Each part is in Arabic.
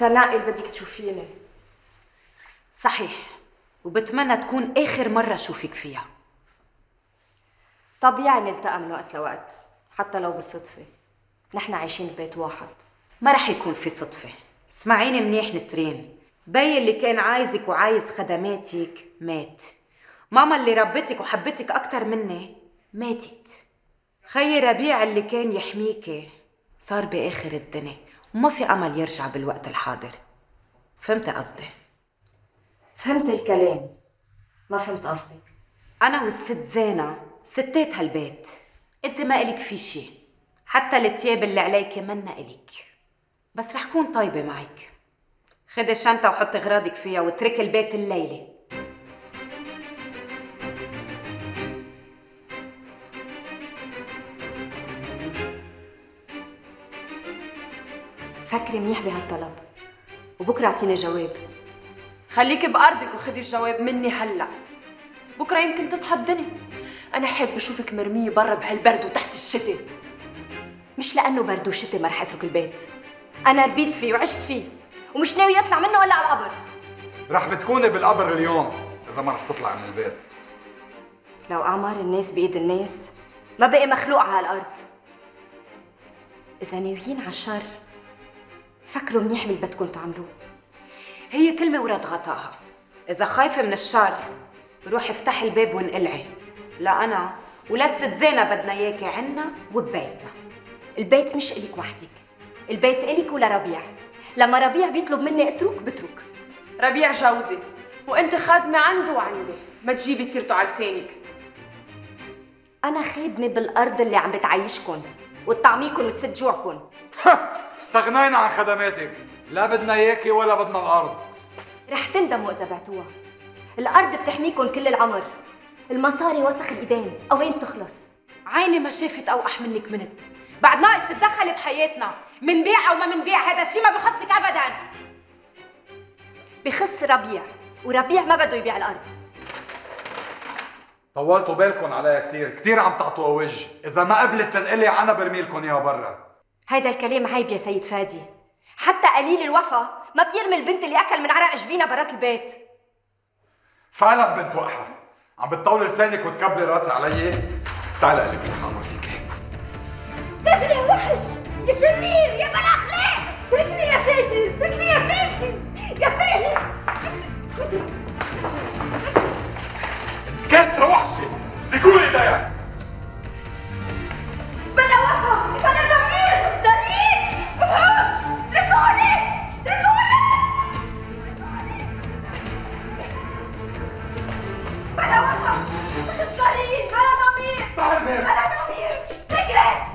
سناء اللي بدك تشوفيني. صحيح، وبتمنى تكون آخر مرة شوفك فيها. طبيعي نلتقى من وقت لوقت، حتى لو بالصدفة. نحن عايشين ببيت واحد. ما رح يكون في صدفة. اسمعيني منيح نسرين، بي اللي كان عايزك وعايز خدماتك مات. ماما اللي ربتك وحبتك أكتر مني ماتت. خي ربيع اللي كان يحميكي صار بآخر الدنيا، وما في أمل يرجع بالوقت الحاضر. فهمت قصدي؟ فهمت الكلام، ما فهمت قصدك. أنا والست زينة ستات هالبيت، أنت ما إلك في شي، حتى التياب اللي عليكي منا إلك. بس رح كون طيبة معك. خدي الشنطة وحطي أغراضك فيها واتركي البيت الليلة. فكري منيح بهالطلب وبكره اعطيني جواب. خليكي بأرضك وخدي الجواب مني هلا، بكره يمكن تصحى الدنيا. انا حابه اشوفك مرميه برا بهالبرد وتحت الشتاء. مش لانه برد وشتاء ما رح اترك البيت، انا ربيت فيه وعشت فيه ومش ناوي اطلع منه ولا على القبر. رح بتكوني بالقبر اليوم اذا ما رح تطلع من البيت. لو اعمار الناس بايد الناس ما بقي مخلوق على هالارض. اذا ناويين على الشر فكروا منيح باللي بدكم تعملوه. هي كلمة ورد غطاها. إذا خايفة من الشر روحي افتحي الباب وانقلعي. لا أنا ولا الست زينة بدنا إياكي عنا وببيتنا. البيت مش إلك وحدك، البيت إلك ولربيع. لما ربيع بيطلب مني اترك بترك. ربيع جوزي وأنت خادمة عنده وعندي، ما تجيبي سيرته على لسانك. أنا خادمة بالأرض اللي عم بتعيشكن وتطعميكن وتسد جوعكن. استغنينا عن خدماتك، لا بدنا اياكي ولا بدنا الارض. رح تندموا اذا بعتوها. الارض بتحميكم كل العمر، المصاري وسخ الايدين، اوين بتخلص؟ عيني ما شافت اوقح منك منت، بعد ناقص تتدخلي بحياتنا، منبيع او ما منبيع هذا الشيء ما بخصك ابدا. بخص ربيع، وربيع ما بده يبيع الارض. طولتوا بالكم عليا كثير، كثير عم تعطوا وجه، إذا ما قبلت تنقلي انا برميلكم اياها برا. هيدا الكلام عيب يا سيد فادي، حتى قليل الوفا ما بيرمي البنت اللي اكل من عرق جبينها برات البيت. فعلا بنت وقحة، عم بتطول لسانك وتكبري راسي علي. تعالي قلبي رح اعمل فيكي. اتركني يا وحش، يا شرير، يا بلا اخلاق، اتركني يا فاشل، اتركني يا فاسد، يا فاشل. انت كاسرة وحشة، امسكولي ايديا. بلا وفا، بلا ضمير. وحوش! اتركوني! اتركوني! بلا وفا! مختارين! بلا ضمير! بلا ضمير! تجري!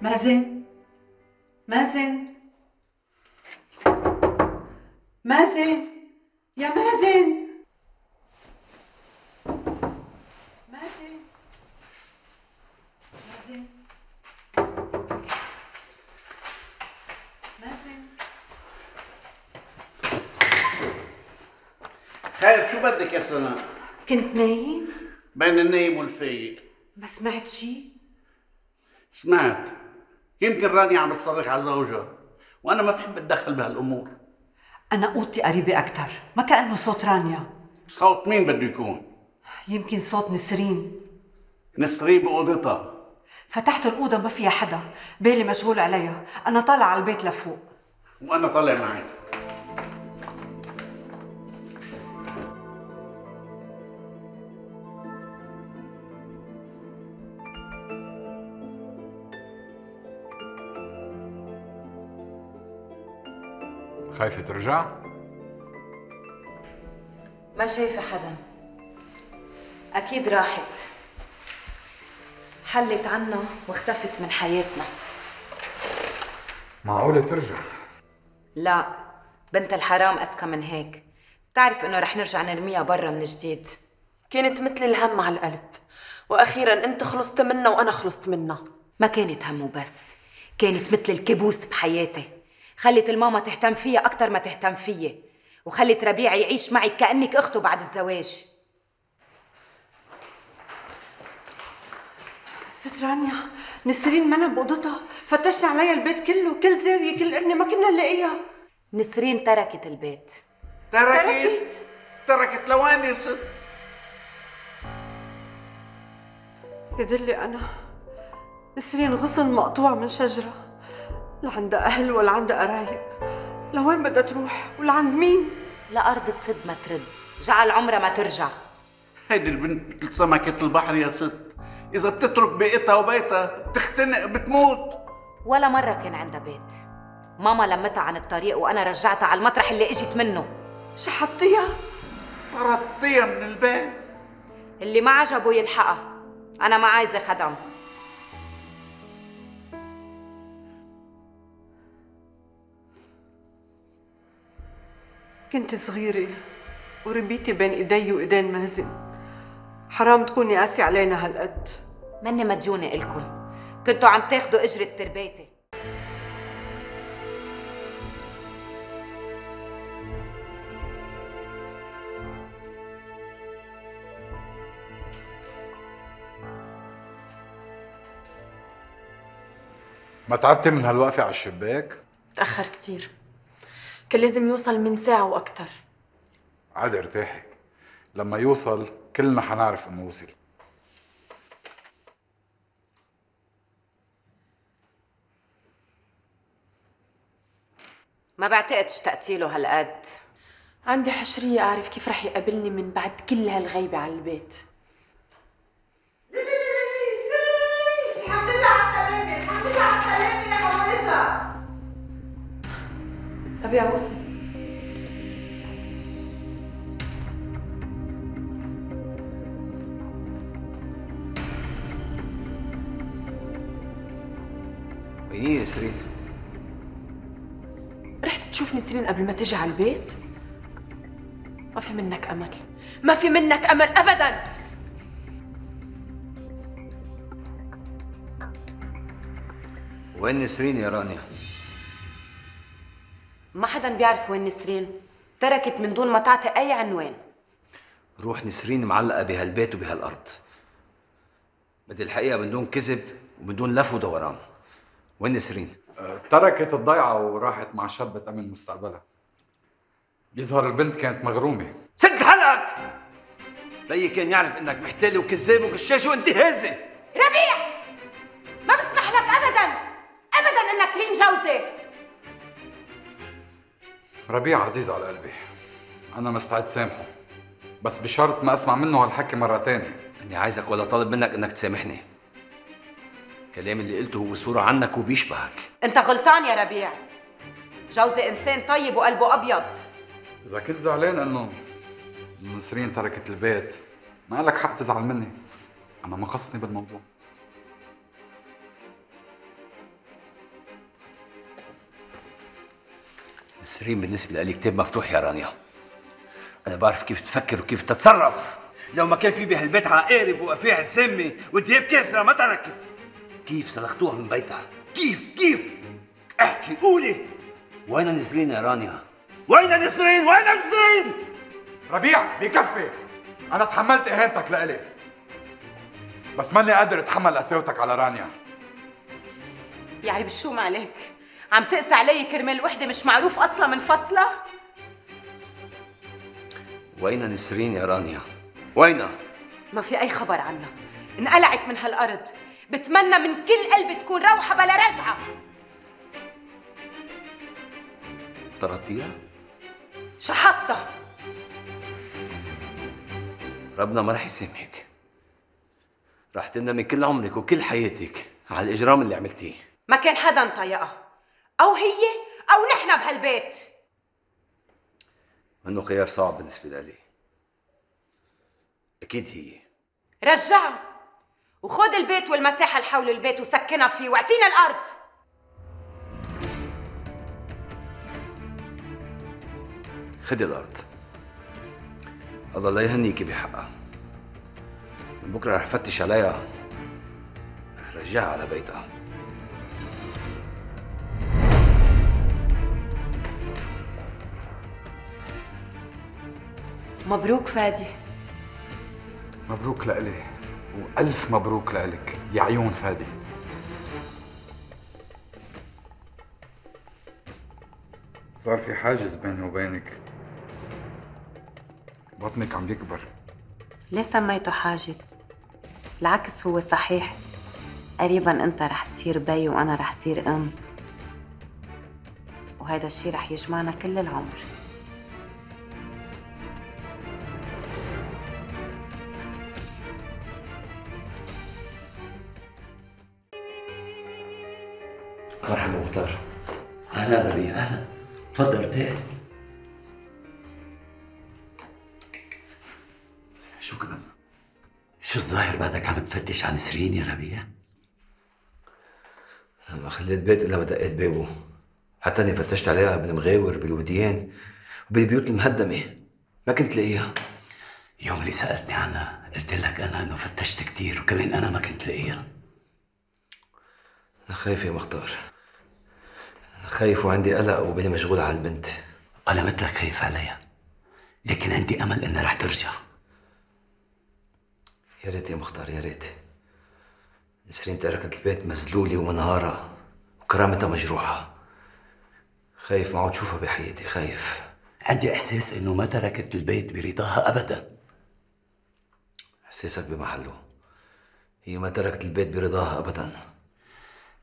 مازن يا مازن، مازن مازن مازن. خايف شو بدك يا سناء؟ كنت نايم؟ بين النايم والفايق. ما سمعت شي؟ سمعت، يمكن رانيا عم بتصرخ على زوجها، وانا ما بحب اتدخل بهالامور. انا اوضتي قريبه اكثر، ما كانه صوت رانيا. صوت مين بده يكون؟ يمكن صوت نسرين. نسرين باوضتها. فتحت الاوضه ما فيها حدا، بالي مشغول عليها، انا طالعه على البيت لفوق. وانا طالع معك. خايفة ترجع؟ ما شايفة حدا، أكيد راحت، حلت عنا واختفت من حياتنا. معقولة ترجع؟ لا، بنت الحرام أذكى من هيك، بتعرف إنه رح نرجع نرميها برا من جديد. كانت مثل الهم على القلب، وأخيراً أنت خلصت منها وأنا خلصت منها. ما كانت هم وبس، كانت مثل الكابوس بحياتي، خلت الماما تهتم فيها أكتر ما تهتم فيي، وخلت ربيع يعيش معي كأنك أخته بعد الزواج. ست رانيا، نسرين منا بأوضتها، فتشنا عليها البيت كله، كل زاوية، كل قرنة، ما كنا نلاقيها. نسرين تركت البيت. تركت لوين يا ست؟ يدلي أنا نسرين غصن مقطوع من شجرة، لا عندها أهل ولا عندها قرايب، لوين بدها تروح ولا عند مين؟ لأرض تسد ما ترد، جعل عمرها ما ترجع. هيدي البنت مثل سمكة البحر يا ست، إذا بتترك بيئتها وبيتها بتختنق بتموت. ولا مرة كان عندها بيت، ماما لمتها عن الطريق وأنا رجعتها على المطرح اللي إجت منه. شحطيها؟ طردتيها من البيت. اللي ما عجبه يلحقها، أنا ما عايزة خدم. كنت صغيرة وربيتي بين إيدي وإيدين مازن، حرام تكوني قاسي علينا هالقد. مني مديونة إلكم، كنتوا عم تاخدوا أجرة تربيتي. ما تعبتي من هالوقفة على الشباك؟ تأخر كتير، كان لازم يوصل من ساعة وأكتر. عادي ارتاحي، لما يوصل كلنا حنعرف إنه وصل. ما بعتقد اشتقتي له هالقد. عندي حشرية أعرف كيف رح يقابلني من بعد كل هالغيبة على البيت. ربيع وصل. ويني نسرين؟ رحت تشوف نسرين قبل ما تجي على البيت؟ ما في منك أمل، ما في منك أمل أبداً. وين نسرين يا رانيا؟ ما حدا بيعرف وين نسرين، تركت من دون ما تعطي أي عنوان. روح نسرين معلقة بهالبيت وبهالأرض، بدي الحقيقة من دون كذب ومن دون لف ودوران. وين نسرين؟ تركت الضيعة وراحت مع شاب بتأمن مستقبلها. بيظهر البنت كانت مغرومة. سد حلقك! لي كان يعرف إنك محتال وكذاب وغشاش وانتهازي. ربيع! ما بسمح لك أبداً أبداً إنك تهين جوزي. ربيع عزيز على قلبي، أنا مستعد سامحه، بس بشرط ما أسمع منه هالحكي مرة تانية. أني عايزك ولا طالب منك إنك تسامحني. الكلام اللي قلته هو صورة عنك وبيشبهك. أنت غلطان يا ربيع، جوزي إنسان طيب وقلبه أبيض. إذا كنت زعلان إنه نسرين تركت البيت، ما لك حق تزعل مني، أنا ما خصني بالموضوع. نسرين بالنسبة لي كتاب مفتوح يا رانيا. أنا بعرف كيف تفكر وكيف تتصرف. لو ما كان في بهالبيت عقارب وأفاعي سامة ودياب كاسرة ما تركت. كيف سلختوها من بيتها؟ كيف؟ احكي قولي. وين نسرين يا رانيا؟ وين نسرين؟ ربيع بكفي، أنا تحملت إهانتك لإلي، بس ماني قادر أتحمل قساوتك على رانيا. يا عيب الشوم عليك، عم تقسى علي كرمال وحده مش معروف اصلا من فصله. وين نسرين يا رانيا؟ وين؟ ما في اي خبر عنها، انقلعت من هالارض، بتمنى من كل قلبي تكون روحه بلا رجعه. طردتيها؟ شحطتها. ربنا ما رح يسامحك، رح تندمي كل عمرك وكل حياتك على الاجرام اللي عملتيه. ما كان حدا طايقها، أو هي أو نحن بهالبيت. منه خيار صعب بالنسبة لي، اكيد هي. رجعه وخد البيت والمساحه اللي حول البيت وسكنها فيه واعطينا الارض. خدي الارض. الله لا يهنيكي بحقها. من بكره رح افتش عليها رح رجعها على بيتها. مبروك فادي. مبروك لإلي وألف مبروك لإلك يا عيون فادي. صار في حاجز بيني وبينك. بطنك عم يكبر. ليه سميته حاجز؟ العكس هو صحيح. قريباً أنت رح تصير بي وأنا رح صير أم. وهيدا الشي رح يجمعنا كل العمر. مرحبا مختار. أهلا ربيع. أهلا. تفضل ارتاح. شكرا. شو الظاهر بعدك عم تفتش عن نسرين يا ربيع؟ ما خليت بيت إلا ما دقيت بابه. حتى أني فتشت عليها بالمغاور بالوديان وبالبيوت المهدمة ما كنت لاقيها. يوم اللي سألتني عنها قلت لك أنا إنه فتشت كثير وكمان أنا ما كنت لاقيها. أنا خايف يا مختار. أنا خايف وعندي قلق وبالي مشغول على البنت. أنا مثلك خايف عليها، لكن عندي أمل إنها رح ترجع. يا ريت يا مختار يا ريت. نسرين تركت البيت مذلولة ومنهارة وكرامتها مجروحة. خايف ما عاد أشوفها بحياتي، خايف. عندي إحساس إنه ما تركت البيت برضاها أبداً. إحساسك بمحله. هي ما تركت البيت برضاها أبداً.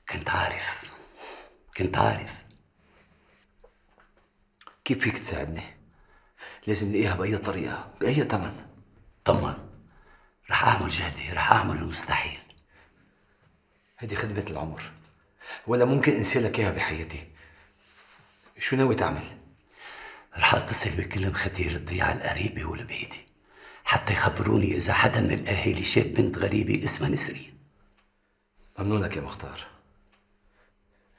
كنت عارف. كنت عارف. كيف فيك تساعدني؟ لازم نلاقيها بأي طريقة، بأي ثمن. طمن. رح أعمل جهدي، رح أعمل المستحيل. هيدي خدمة العمر. ولا ممكن أنسى لك إياها بحياتي. شو ناوي تعمل؟ رح أتصل بكل مخاتير الضيعة القريبة والبعيدة حتى يخبروني إذا حدا من الأهالي شاف بنت غريبة اسمها نسرين. ممنونك يا مختار.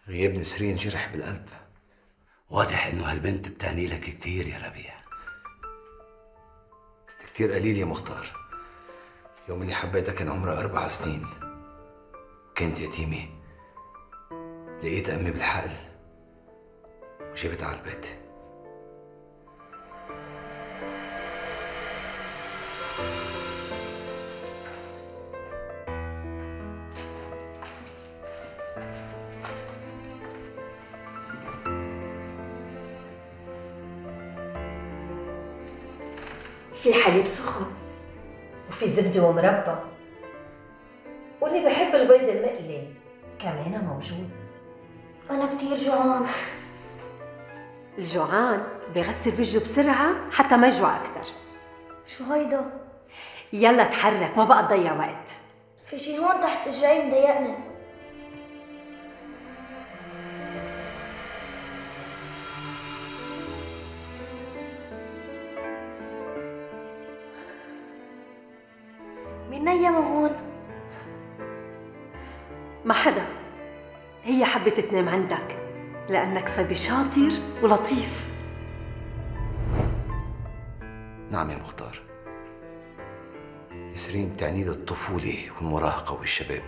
غياب نسرين جرح بالقلب. واضح انه هالبنت بتعني لك كثير يا ربيع. كثير قليل يا مختار. يوم اللي حبيتها كان عمرها 4 سنين. كانت يتيمه. لقيت امي بالحقل وجابتها على البيت. في حليب سخن وفي زبده ومربى واللي بحب البيض المقلي كمان موجود. انا كثير جوعان. الجوعان بغسل وجهه بسرعه حتى ما يجوع اكثر. شو هيدا؟ يلا تحرك ما بقى تضيع وقت. في شي هون تحت اجري مضايقني. نيمة هون ما حدا. هي حبت تنام عندك لأنك صبي شاطر ولطيف. نعم يا مختار. نسرين بتعني الطفولة والمراهقة والشباب.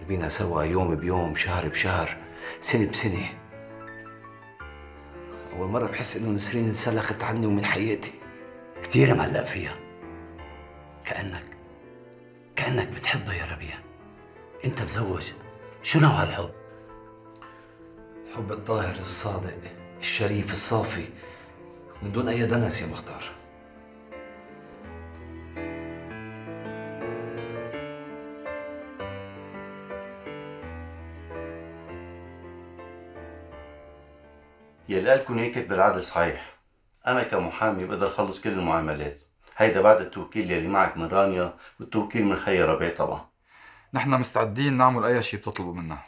لبينا سوا يوم بيوم شهر بشهر سنة بسنة. أول مرة بحس إنه نسرين انسلخت عني ومن حياتي. كتير معلق فيها. كأنك بتحبها يا ربيع. أنت مزوج. شو نوع هالحب؟ الحب الطاهر الصادق الشريف الصافي من دون أي دنس يا مختار. يلقى لكم هيك بالعدل صحيح. أنا كمحامي بقدر أخلص كل المعاملات. هيدا بعد التوكيل يلي معك من رانيا والتوكيل من خي ربيع طبعا. نحن مستعدين نعمل اي شيء بتطلبوا منا.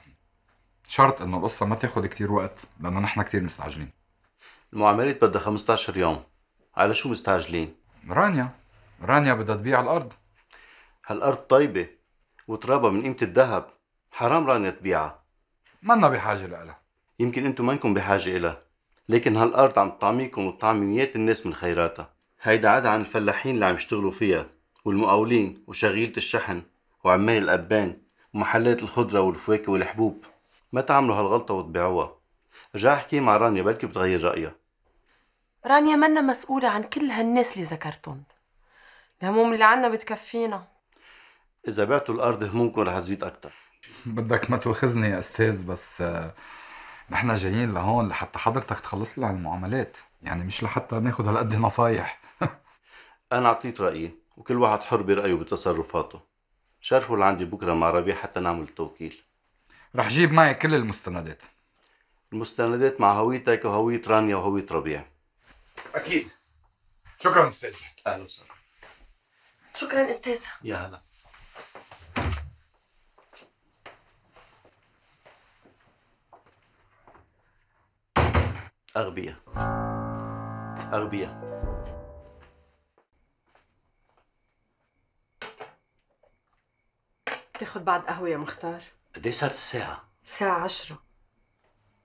شرط انه القصه ما تاخذ كثير وقت لانه نحن كثير مستعجلين. المعاملات بدها 15 يوم. على شو مستعجلين؟ رانيا رانيا بدها تبيع الارض. هالارض طيبه وترابه من قيمه الذهب، حرام رانيا تبيعها. منا بحاجه لها. يمكن انتم منكم بحاجه لها، لكن هالارض عم تطعميكم وتطعمي مئات الناس من خيراتها. هيدا عاد عن الفلاحين اللي عم يشتغلوا فيها والمقاولين وشغيله الشحن وعمال الابان ومحلات الخضره والفواكه والحبوب. ما تعملوا هالغلطه وتبيعوها. رجع احكي مع رانيا بلكي بتغير رايها. رانيا منا مسؤوله عن كل هالناس اللي ذكرتهم. الهموم اللي عنا بتكفينا. اذا بعتوا الارض همومكم رح تزيد اكثر. بدك ما تواخذني يا استاذ، بس نحن جايين لهون لحتى حضرتك تخلص لنا المعاملات، يعني مش لحتى ناخذ هالقد نصايح. انا اعطيت رايي وكل واحد حر برايه بتصرفاته. شرفوا اللي عندي بكره مع ربيع حتى نعمل التوكيل. رح جيب معي كل المستندات. المستندات مع هويتك وهويه رانيا وهويه ربيع. اكيد. شكرا استاذ. اهلا وسهلا. شكرا استاذ. يا هلا. أغبياء أغبياء. تاخد بعد قهوة يا مختار؟ قد ايه صارت الساعة؟ الساعة 10.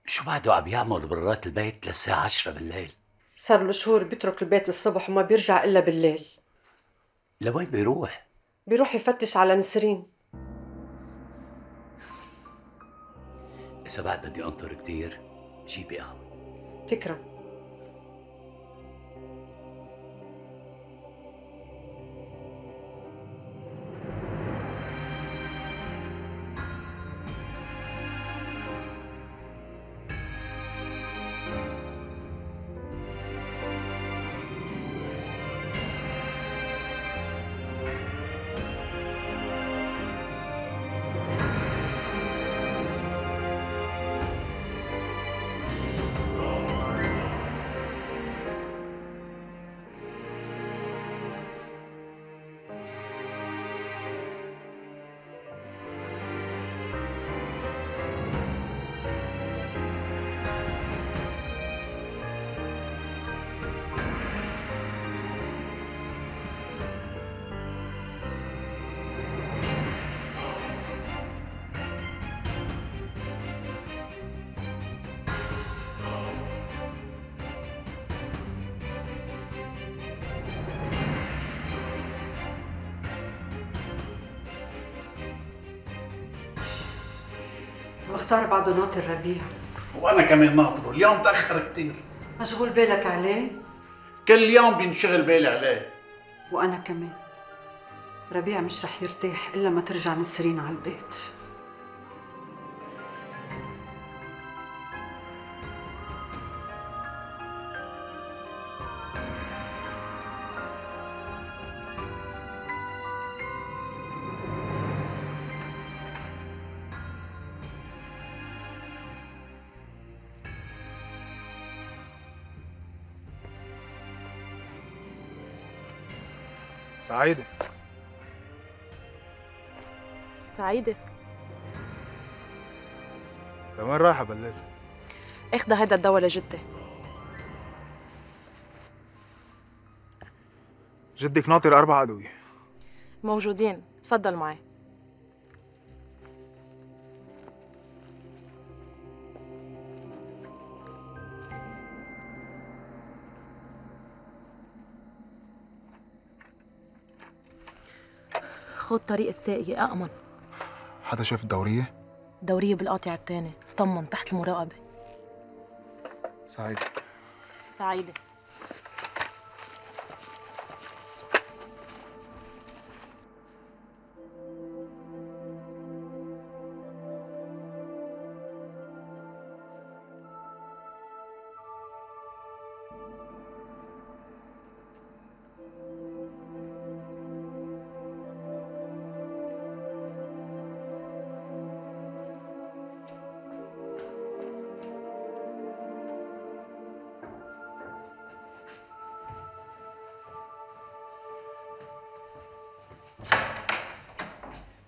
شو بعده عم يعمل برات البيت للساعة 10 بالليل؟ صار له شهور بيترك البيت الصبح وما بيرجع إلا بالليل. لوين بيروح؟ بيروح يفتش على نسرين. إذا بعد بدي أنطر كتير جيبي قهوة. تكرم. مختار بعده ناطر ربيع وانا كمان ناطره، اليوم تاخر كثير. مشغول بالك عليه؟ كل يوم بينشغل بالي عليه. وانا كمان. ربيع مش رح يرتاح الا ما ترجع نسرين على البيت. سعيدة سعيدة، لوين رايحة بالليل؟ اخذ هيدا الدواء لجدي. جدك ناطر 4 أدوية موجودين، تفضل معي. خد طريق الساقية أأمن. حدا شاف الدورية؟ دورية بالقاطع الثاني، طمن تحت المراقبة. سعيدة سعيدة،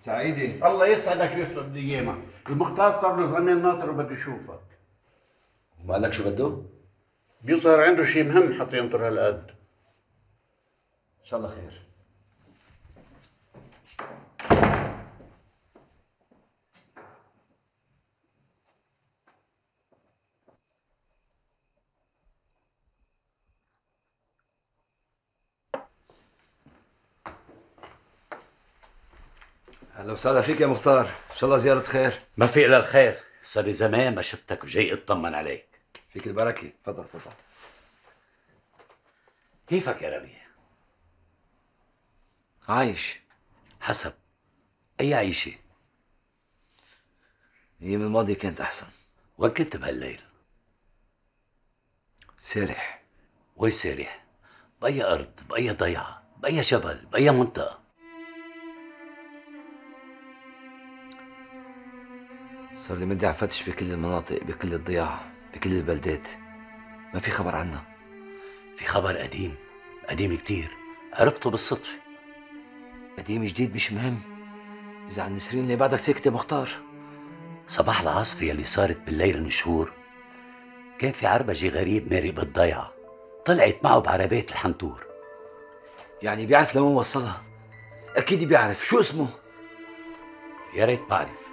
سعيدة الله يسعدك ويسعد ايامك، المختار صار له زمان ناطر وبده يشوفك. وما قالك شو بده؟ بيصير عنده شيء مهم حتى ينطر هالقد. ان شاء الله خير. اهلا وسهلا فيك يا مختار، ان شاء الله زيارة خير. ما في الا الخير، صار لي زمان ما شفتك وجاي اطمن عليك. فيك البركة، تفضل تفضل. كيفك يا ربيع؟ عايش. حسب أي عيشة؟ أيام الماضي كانت أحسن. وين كنت بهالليل؟ سارح. وين سارح؟ بأي أرض؟ بأي ضيعة؟ بأي جبل؟ بأي منطقة؟ صار لي مدة عم فتش بكل المناطق، بكل الضياع، بكل البلدات. ما في خبر عنا. في خبر قديم، قديم كتير، عرفته بالصدفة. قديم جديد مش مهم. إذا عن نسرين ليه بعدك ساكت يا مختار؟ صباح العاصفة يلي صارت بالليل المشهور كان في عربجي غريب ماري بالضيعة، طلعت معه بعربية الحنطور. يعني بيعرف لوين وصلها؟ أكيد بيعرف، شو اسمه؟ يا ريت بعرف،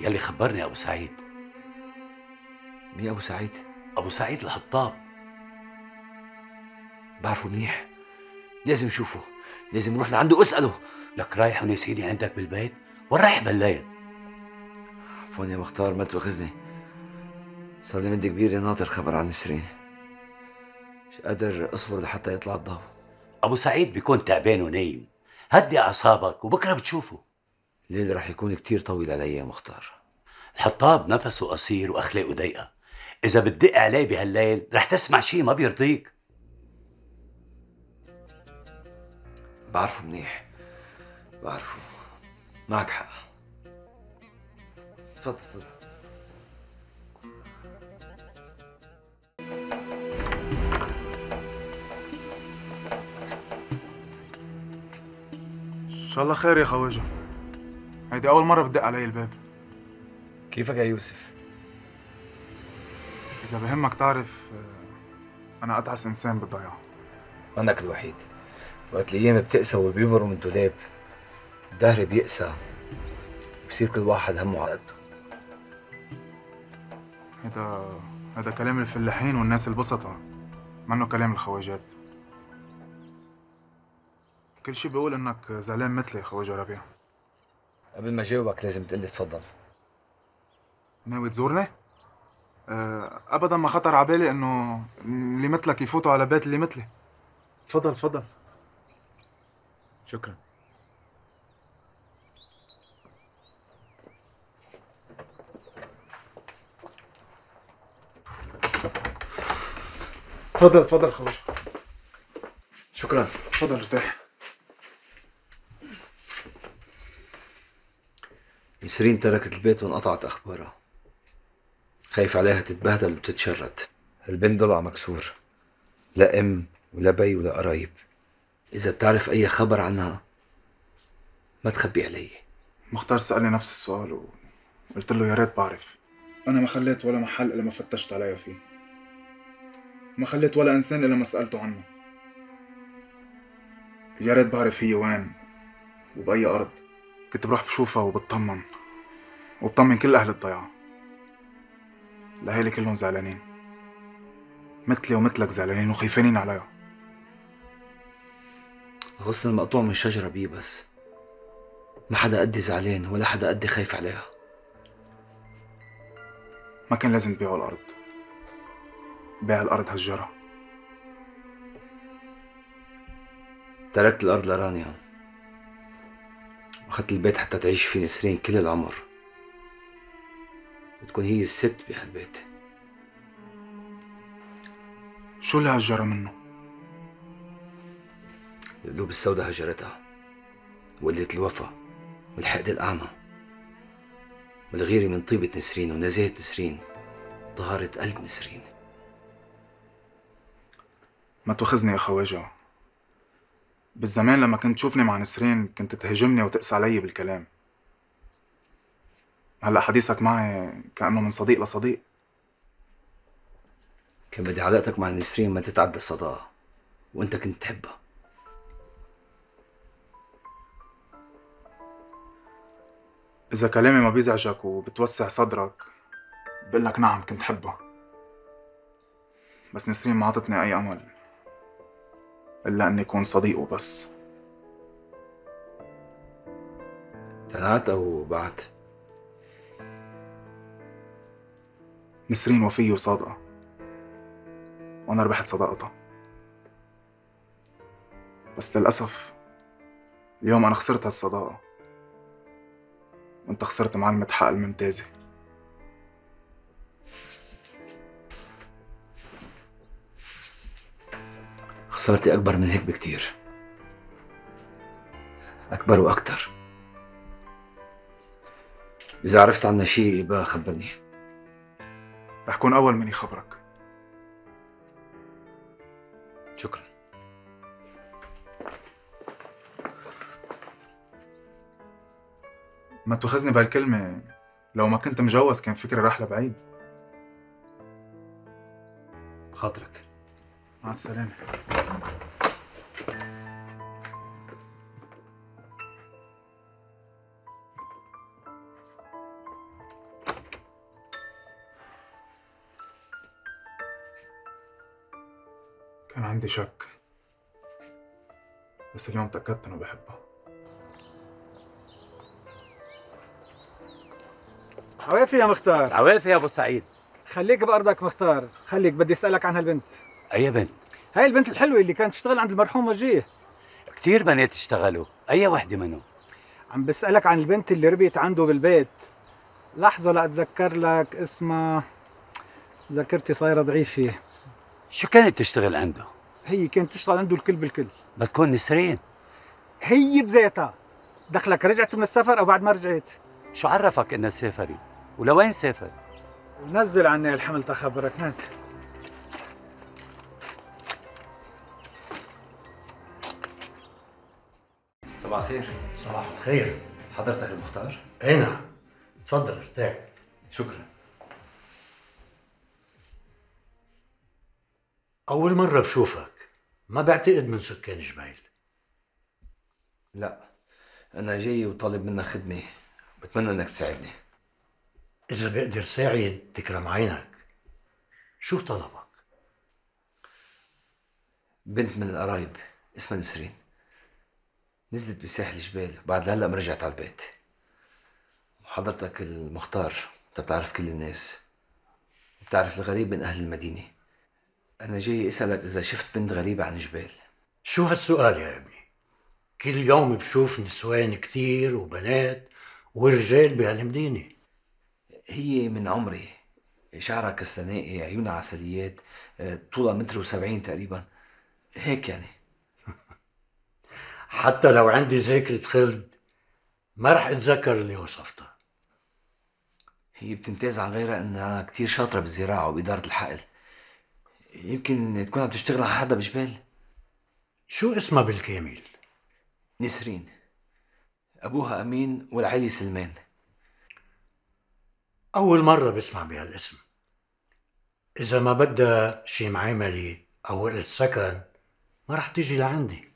يلي خبرني أبو سعيد. مين أبو سعيد؟ أبو سعيد الحطاب. بعرفه منيح، لازم شوفه، لازم نروح لعنده واسأله. لك رايح وناسيني عندك بالبيت؟ وين رايح بالليل؟ عفوا يا مختار ما تواخذني، صار لي مدة كبيرة ناطر خبر عن نسرين، مش قادر اصبر لحتى يطلع الضوء. أبو سعيد بيكون تعبان ونايم، هدي أعصابك وبكره بتشوفه. الليل رح يكون كتير طويل علي يا مختار. الحطاب نفسه قصير وأخلاقه ضيقة، إذا بتدق عليه بهالليل رح تسمع شي ما بيرضيك. بعرفه منيح، بعرفه، معك حق. تفضل تفضل. ان شاء الله خير يا خواجه. هيدي اول مره بدق علي الباب. كيفك يا يوسف؟ اذا بهمك تعرف انا اتعس انسان بالضيعه. وانك الوحيد. وقت الايام بتقسى وبيبروا من الدولاب، الدهر بيقسى وبصير كل واحد همه على قده. هذا كلام الفلاحين والناس البسطة، منه كلام الخواجات. كل شي بقول انك زعلان مثلي يا خواجة ربيع. قبل ما جاوبك لازم تقلي تفضل. ناوي تزورني؟ ابدا ما خطر عبالي انه اللي مثلك يفوتوا على بيت اللي مثلي. تفضل تفضل. شكرا. تفضل تفضل خواجه. شكرا. تفضل ارتاح. نسرين تركت البيت وانقطعت اخبارها، خايف عليها تتبهدل وتتشرد. البنت ضلع مكسور، لا ام ولا بي ولا قرايب. إذا بتعرف أي خبر عنها ما تخبي علي. مختار سألني نفس السؤال وقلت له يا ريت بعرف. أنا ما خليت ولا محل إلا ما فتشت عليه فيه، ما خليت ولا إنسان إلا ما سألته عنه. يا ريت بعرف هي وين وبأي أرض، كنت بروح بشوفها وبطمن وبطمن كل أهل الضيعة. لهيلي كلهم زعلانين مثلي ومثلك، زعلانين وخيفانين عليها. الغصن المقطوع من الشجرة بيه، بس ما حدا قدي زعلان ولا حدا قدي خايف عليها. ما كان لازم تبيعوا الأرض، بيع الأرض هالجرة. تركت الأرض لرانيا وأخذت البيت حتى تعيش فيه نسرين كل العمر وتكون هي الست بهالبيت. شو اللي هالجرة منه؟ القلوب السوداء هجرتها، وقلة الوفا والحقد الأعمى والغيرة من طيبة نسرين ونزاهة نسرين، طهارة قلب نسرين. ما تواخذني يا خواجة، بالزمان لما كنت تشوفني مع نسرين كنت تهجمني وتقسى علي بالكلام. هلا حديثك معي كأنه من صديق لصديق. كان بدي علاقتك مع نسرين ما تتعدى الصداقة، وأنت كنت تحبها. إذا كلامي ما بيزعجك وبتوسع صدرك بقلك نعم كنت حبها، بس نسرين ما عطتني أي أمل إلا إني أكون صديقه بس. طلعت أو بعت؟ نسرين وفية وصادقة، وأنا ربحت صداقتها، بس للأسف اليوم أنا خسرت هالصداقة، وأنت خسرت معلمة حقل ممتازة. خسارتي أكبر من هيك بكتير، أكبر وأكتر. إذا عرفت عنها شي بقى خبرني، رح كون أول من يخبرك. شكرا. ما تاخذني بهالكلمة، لو ما كنت مجوز كان فكري راح لبعيد. بخاطرك. مع السلامة. كان عندي شك، بس اليوم تأكدت إنه بحبها. عوافي يا مختار. عوافي يا أبو سعيد. خليك بأرضك مختار، خليك، بدي أسألك عن هالبنت. أي بنت؟ هاي البنت الحلوة اللي كانت تشتغل عند المرحوم وجيه. كثير بنات اشتغلوا، أي وحدة منهم؟ عم بسألك عن البنت اللي ربيت عنده بالبيت. لحظة لأتذكر لك اسمها، ذاكرتي صايرة ضعيفة. شو كانت تشتغل عنده؟ هي كانت تشتغل عنده الكل بالكل. بتكون نسرين؟ هي بذاتها. دخلك رجعت من السفر أو بعد ما رجعت؟ شو عرفك إنها سافرت؟ ولوين سافرت؟ نزل عني الحمل تخبرك، نزل. صباح الخير. صباح الخير. حضرتك المختار؟ اي نعم. تفضل ارتاح. شكرا. أول مرة بشوفك، ما بعتقد من سكان جبيل. لا، أنا جاي وطالب منك خدمة، بتمنى إنك تساعدني. إذا بقدر ساعد تكرم عينك. شو طلبك؟ بنت من القرايب اسمها نسرين، نزلت بساحل الجبال بعد هلا ما رجعت على البيت. وحضرتك المختار، أنت بتعرف كل الناس، بتعرف الغريب من أهل المدينة. أنا جاي أسألك إذا شفت بنت غريبة عن جبال. شو هالسؤال يا ابني؟ كل يوم بشوف نسوان كتير وبنات ورجال بهالمدينة. هي من عمري، شعرها كالسنائي، عيونها عسليات، طولها 1.70 متر تقريبا، هيك يعني. حتى لو عندي ذاكرة خلد ما رح أتذكر اللي وصفتها. هي بتمتاز عن غيرها إنها كتير شاطرة بالزراعة وبإدارة الحقل. يمكن تكون عم تشتغل على حدا بجبال. شو اسمها بالكامل؟ نسرين. أبوها أمين والعيلة سلمان. أول مرة بسمع بهالاسم. إذا ما بدها شي معاملة أو ورقة سكن ما رح تيجي لعندي.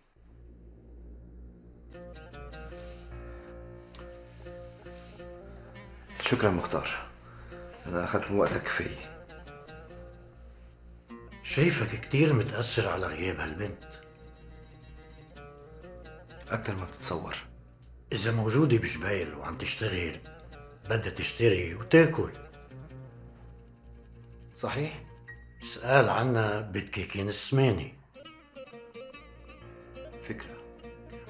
شكرا مختار، أنا أخذت من وقتك كفاية. شايفك كتير متأثر على غياب هالبنت. أكتر ما بتتصور. إذا موجودة بجبيل وعم تشتغل بدها تشتري وتاكل. صحيح؟ سأل عنا بتكيكين السمانة. فكرة.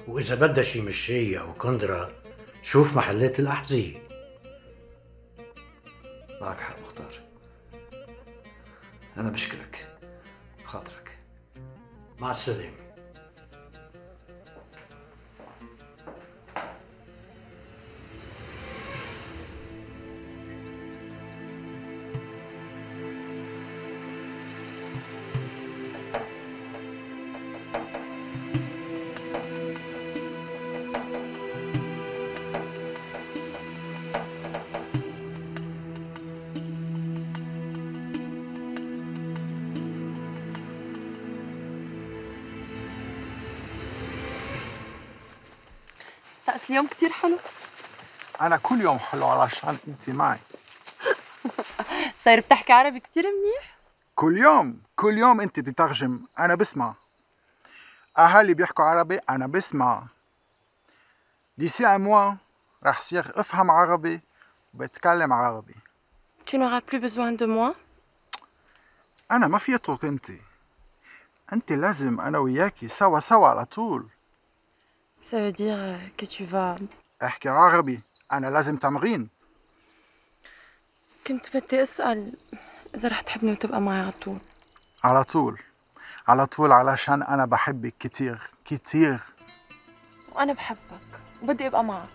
وإذا بدها شي مشاية أو كندرة شوف محلات الأحذية. معك حق مختار، أنا بشكرك. خاطرك. مع السلامة. اليوم كتير حلو. أنا كل يوم حلو علشان أنت معي. صاير بتحكي عربي كتير منيح؟ كل يوم أنت بتترجم، أنا بسمع. أهلي بيحكوا عربي، أنا بسمع. D'ici à moi, راح صير افهم عربي وبتكلم عربي. Tu n'auras plus besoin de moi. أنا ما في أترك أنتي. أنتي لازم أنا وياكي سوا سوا على طول. Ça veut dire que tu vas. أحكي عربي، أنا لازم تمرين. كنت بدي أسأل إذا رح تحبني وتبقى معي على طول. على طول، على طول، علشان أنا بحبك كتير كتير. وأنا بحبك وبدي أبقى معك.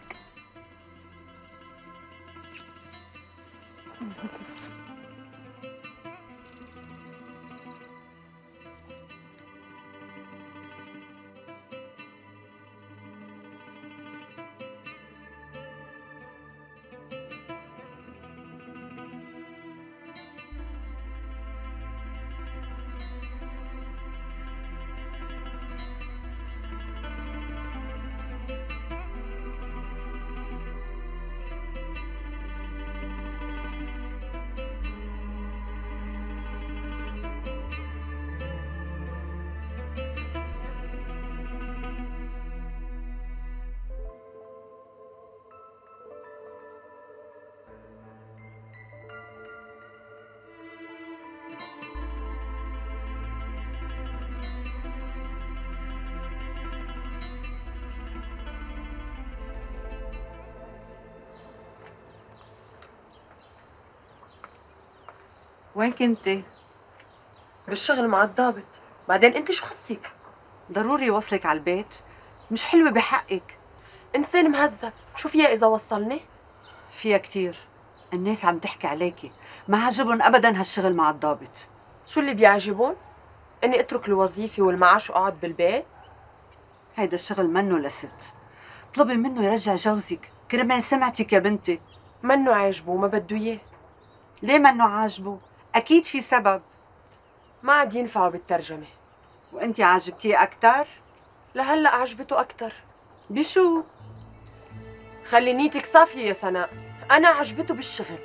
وين كنتي؟ بالشغل مع الضابط. بعدين انت شو خصك؟ ضروري وصلك على البيت؟ مش حلوة بحقك. انسان مهذب، شو فيها إذا وصلني؟ فيها كتير، الناس عم تحكي عليكي، ما عجبهم أبداً هالشغل مع الضابط. شو اللي بيعجبهم؟ إني أترك الوظيفة والمعاش وأقعد بالبيت؟ هيدا الشغل منه لست، طلبي منه يرجع جوزك، كرمال سمعتك يا بنتي. منه عاجبه، ما بده إياه. ليه منه عاجبه؟ أكيد في سبب. ما عاد ينفعوا بالترجمة. وأنتِ عجبتيه أكتر؟ لهلا عجبته أكتر. بشو؟ خلي نيتك صافية يا سناء، أنا عجبته بالشغل.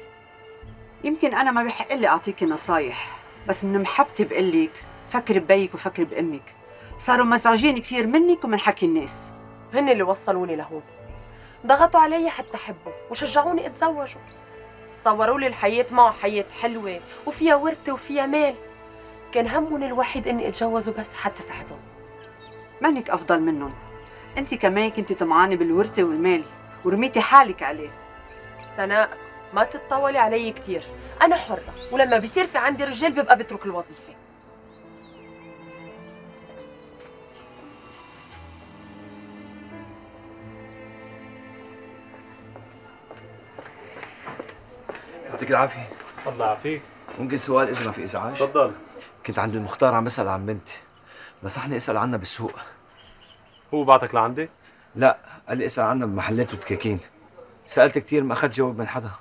يمكن أنا ما بحقلي أعطيكي نصايح، بس من محبتي بقلك فكري ببيك وفكري بأمك، صاروا مزعوجين كثير منك ومن حكي الناس. هن اللي وصلوني لهون، ضغطوا علي حتى أحبه وشجعوني أتزوجه. صوروا لي الحياة معه حياة حلوة وفيها ورثة وفيها مال. كان همهم الوحيد اني اتجوزه بس حتى ساعدهم. مانك افضل منهم، انت كمان كنتي طمعانة بالورثة والمال ورميتي حالك عليه. سناء ما تتطولي علي كثير، انا حرة ولما بيصير في عندي رجال ببقى بترك الوظيفة. يعطيك العافية. الله يعافيك. ممكن سؤال إذا ما في إزعاج؟ تفضل. كنت عند المختار عم بسأل عن بنتي، نصحني أسأل عنها بالسوق. هو بعتك لعندي؟ لا، قال لي أسأل عنها بمحلات وتكاكين. سألت كثير ما أخذت جواب من حدا.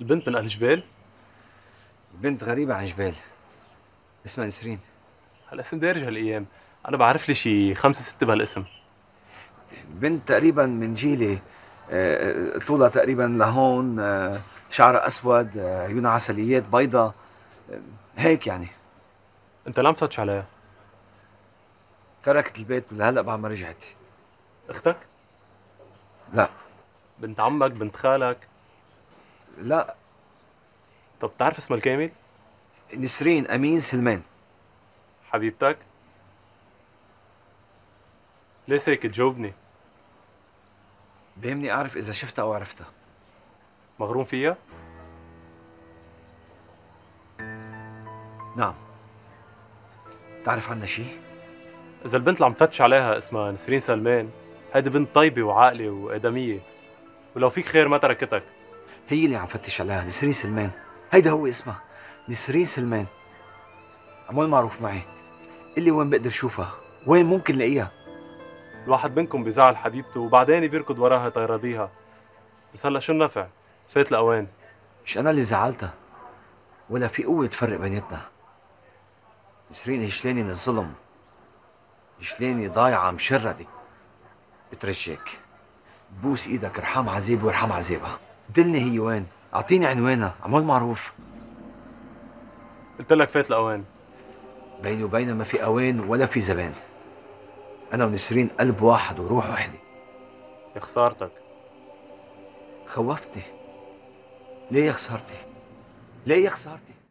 البنت من أهل جبال؟ بنت غريبة عن جبال، اسمها نسرين. هالاسم دارج هالأيام، أنا بعرف لي شي 5 6 بهالاسم. بنت تقريبا من جيلي، طولها تقريبا لهون، شعرها اسود، عيونها عسليات، بيضة، هيك يعني. انت ليه عم تفتش عليها؟ تركت البيت لهلا بعد ما رجعت. اختك؟ لا. بنت عمك، بنت خالك؟ لا. طب بتعرف اسمها الكامل؟ نسرين امين سلمان. حبيبتك؟ ليه هيك تجاوبني؟ بهمني اعرف اذا شفتها او عرفتها. مغروم فيها؟ نعم. بتعرف عنها شي؟ إذا البنت اللي عم تفتش عليها اسمها نسرين سلمان، هيدي بنت طيبة وعاقلة وآدمية، ولو فيك خير ما تركتك. هي اللي عم فتش عليها، نسرين سلمان، هيدا هو اسمها، نسرين سلمان. عمول معروف معي، قلي وين بقدر شوفها؟ وين ممكن لاقيها؟ الواحد منكم بيزعل حبيبته وبعدين بيركض وراها تيراضيها، بس هلا شو النفع؟ فات الأوان. مش أنا اللي زعلتها، ولا في قوة تفرق بيناتنا. نسرين هشلاني من الظلم، هشلاني ضايعة مشردة. بترجيك بوس إيدك، ارحم عذابي وارحم عذابها. دلني هي وين، أعطيني عنوانها، عمول معروف. قلت لك فات الأوان. بيني وبينها ما في أوان ولا في زبان، أنا ونسرين قلب واحد وروح وحدة. يا خسارتك. خوفته. ليه يا خسارتي؟ ليه يا خسارتي؟